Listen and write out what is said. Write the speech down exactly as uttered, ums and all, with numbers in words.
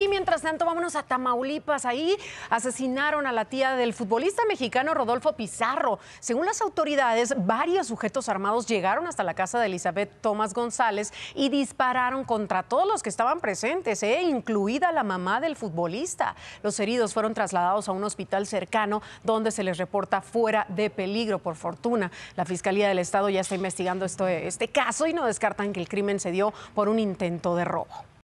Y mientras tanto, vámonos a Tamaulipas. Ahí asesinaron a la tía del futbolista mexicano Rodolfo Pizarro. Según las autoridades, varios sujetos armados llegaron hasta la casa de Elizabeth Thomas González y dispararon contra todos los que estaban presentes, ¿eh? incluida la mamá del futbolista. Los heridos fueron trasladados a un hospital cercano donde se les reporta fuera de peligro, por fortuna. La Fiscalía del Estado ya está investigando esto, este caso y no descartan que el crimen se dio por un intento de robo.